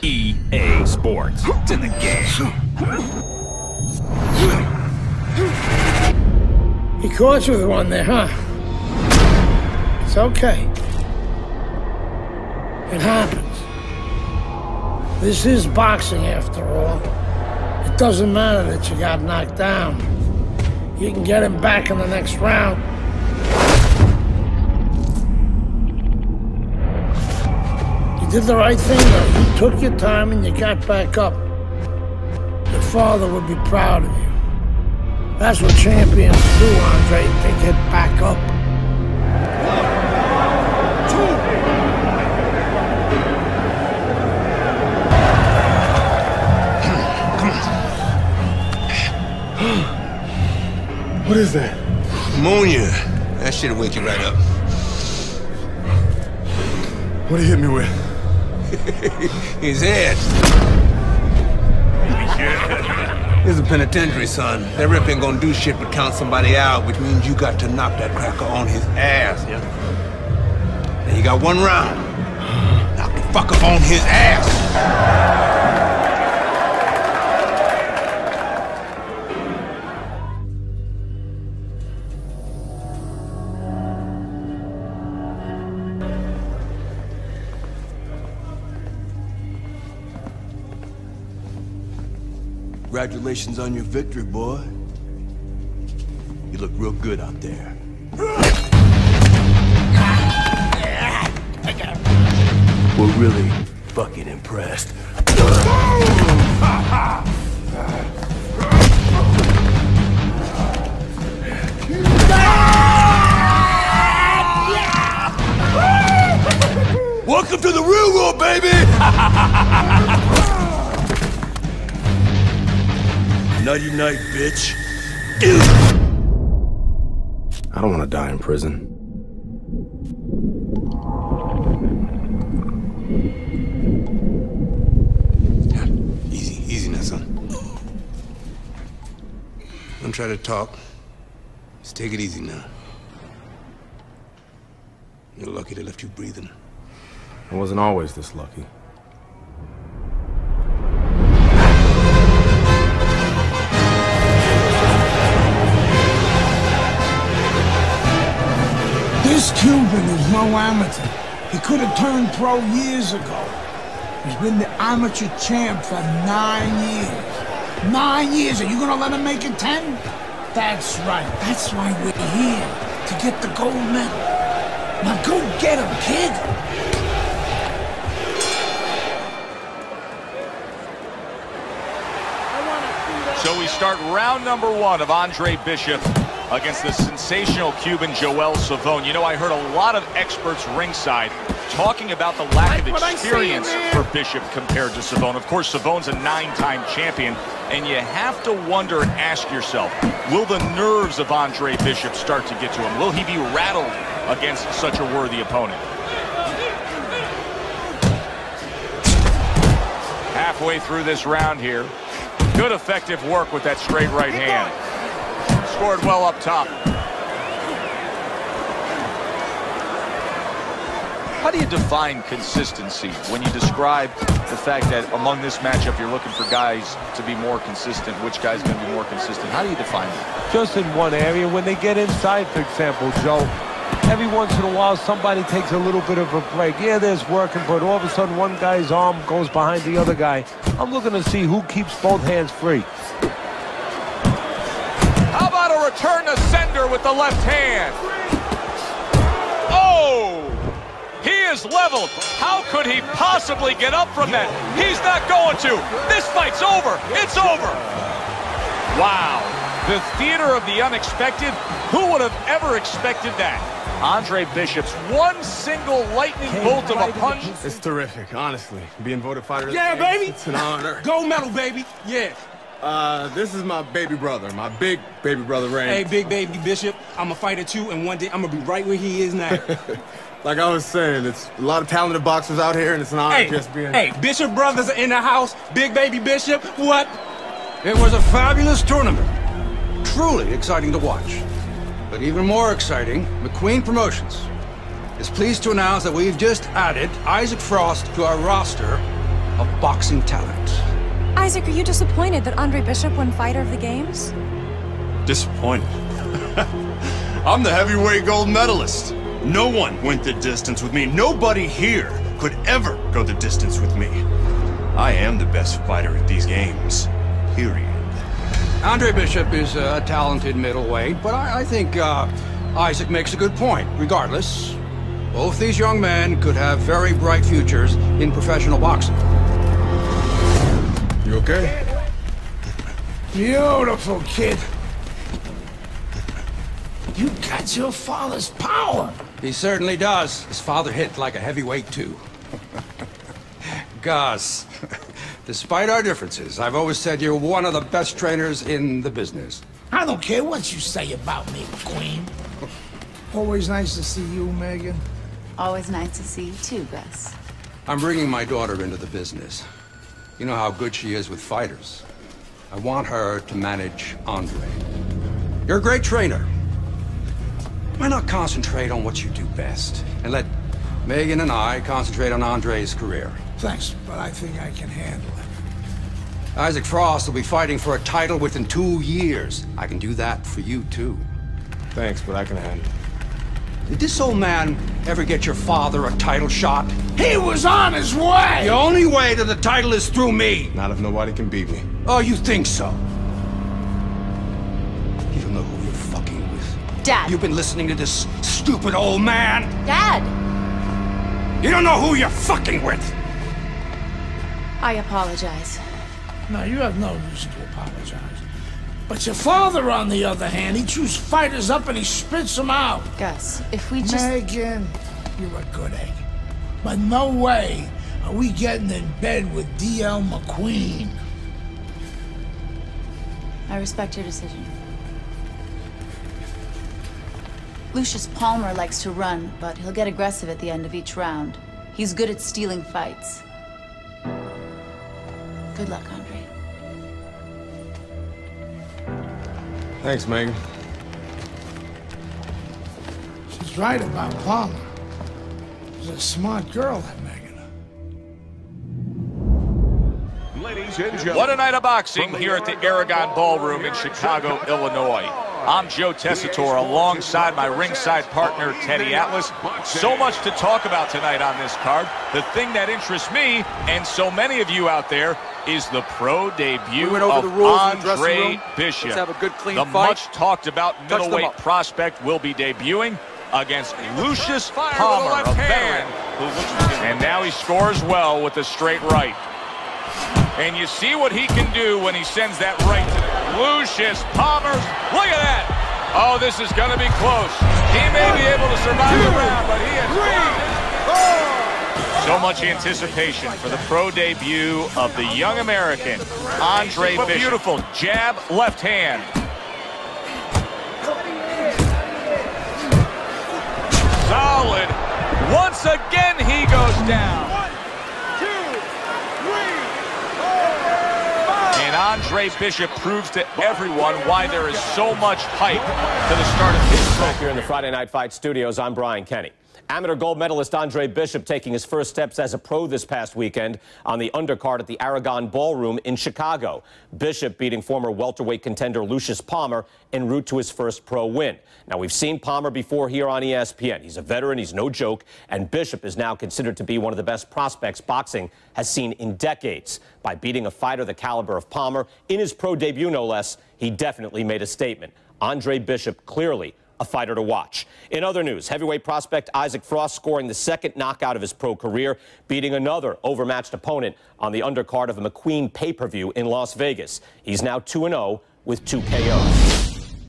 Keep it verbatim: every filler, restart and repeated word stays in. E A Sports to the game. He caught you with one there, huh? It's okay. It happens. This is boxing after all. It doesn't matter that you got knocked down. You can get him back in the next round. You did the right thing, though. You took your time and you got back up. Your father would be proud of you. That's what champions do, Andre. They get back up. What is that? Ammonia. That shit'll wake you right up. What did he hit me with? His head. He's a penitentiary, son. That rip ain't gonna do shit but count somebody out, which means you got to knock that cracker on his ass, yeah? Now you got one round. Knock the fucker on his ass. Congratulations on your victory, boy. You look real good out there. We're really fucking impressed. Welcome to the real world, baby! Nighty night, bitch. I don't want to die in prison. Easy, easy now, son. Don't try to talk. Just take it easy now. You're lucky they left you breathing. I wasn't always this lucky. This Cuban is no amateur. He could have turned pro years ago. He's been the amateur champ for nine years. Nine years, are you gonna let him make it ten? That's right, that's why we're here, to get the gold medal. Now go get him, kid! So we start round number one of Andre Bishop against the sensational Cuban Joel Savón. You know, I heard a lot of experts ringside talking about the lack of experience for Bishop compared to Savón. Of course, Savón's a nine-time champion, and you have to wonder and ask yourself, will the nerves of Andre Bishop start to get to him? Will he be rattled against such a worthy opponent? Halfway through this round here, good effective work with that straight right hand. Scored well up top. How do you define consistency when you describe the fact that among this matchup you're looking for guys to be more consistent? Which guy's going to be more consistent? How do you define that? Just in one area. When they get inside, for example, Joe, every once in a while somebody takes a little bit of a break. Yeah, there's working, but all of a sudden one guy's arm goes behind the other guy. I'm looking to see who keeps both hands free. Turn to sender with the left hand. Oh! He is leveled. How could he possibly get up from that? He's not going to. This fight's over. It's over. Wow. The theater of the unexpected. Who would have ever expected that? Andre Bishop's one single lightning bolt of a punch. It's terrific, honestly. Being voted fighter. Yeah, baby. It's an honor. Gold medal, baby. Yeah. Uh, this is my baby brother, my big baby brother, Ray. Hey, big baby Bishop, I'm a fighter too, and one day I'm gonna be right where he is now. Like I was saying, it's a lot of talented boxers out here, and it's an honor hey, just being... Hey, Bishop brothers are in the house, big baby Bishop, what? It was a fabulous tournament. Truly exciting to watch. But even more exciting, McQueen Promotions is pleased to announce that we've just added Isaac Frost to our roster of boxing talent. Isaac, are you disappointed that Andre Bishop won Fighter of the Games? Disappointed? I'm the heavyweight gold medalist. No one went the distance with me. Nobody here could ever go the distance with me. I am the best fighter at these games, period. Andre Bishop is a talented middleweight, but I, I think uh, Isaac makes a good point. Regardless, both these young men could have very bright futures in professional boxing. You okay? Beautiful, kid. You got your father's power. He certainly does. His father hit like a heavyweight, too. Gus, despite our differences, I've always said you're one of the best trainers in the business. I don't care what you say about me, Queen. Always nice to see you, Megan. Always nice to see you, too, Gus. I'm bringing my daughter into the business. You know how good she is with fighters. I want her to manage Andre. You're a great trainer. Why not concentrate on what you do best, and let Megan and I concentrate on Andre's career? Thanks, but I think I can handle it. Isaac Frost will be fighting for a title within two years. I can do that for you, too. Thanks, but I can handle it. Did this old man ever get your father a title shot? He was on his way! The only way to the title is through me! Not if nobody can beat me. Oh, you think so? You don't know who you're fucking with. Dad! You've been listening to this stupid old man! Dad! You don't know who you're fucking with! I apologize. No, you have no reason to apologize. But your father, on the other hand, he chews fighters up and he spits them out. Gus, if we just... Megan, you're a good egg. But no way are we getting in bed with D L McQueen. I respect your decision. Lucius Palmer likes to run, but he'll get aggressive at the end of each round. He's good at stealing fights. Good luck, Andre. Thanks, Megan. She's right about Palmer. She's a smart girl, that Megan. Ladies and gentlemen. What a night of boxing here at the Aragon Ballroom in Chicago, Illinois. I'm Joe Tessitore alongside my ringside partner, Teddy Atlas. So much to talk about tonight on this card. The thing that interests me, and so many of you out there, is the pro debut we of the Andre Bishop. Let's have a good, clean the much-talked-about middleweight prospect will be debuting against Lucius Palmer, a veteran. And now he scores well with a straight right. And you see what he can do when he sends that right to Lucius Palmer. Look at that. Oh, this is going to be close. He may be able to survive the round, but he has three, four. So much anticipation for the pro debut of the young American, Andre Bishop. Beautiful jab, left hand. Solid. Once again, he goes down. One, two, three, four, five. And Andre Bishop proves to everyone why there is so much hype to the start of his career. Back here in the Friday Night Fight studios, I'm Brian Kenny. Amateur gold medalist Andre Bishop taking his first steps as a pro this past weekend on the undercard at the Aragon Ballroom in Chicago. Bishop beating former welterweight contender Lucius Palmer en route to his first pro win. Now, we've seen Palmer before here on E S P N. He's a veteran, he's no joke, and Bishop is now considered to be one of the best prospects boxing has seen in decades. By beating a fighter the caliber of Palmer in his pro debut, no less, he definitely made a statement. Andre Bishop clearly a fighter to watch. In other news, heavyweight prospect Isaac Frost scoring the second knockout of his pro career, beating another overmatched opponent on the undercard of a McQueen pay-per-view in Las Vegas. He's now two and oh with two K Os.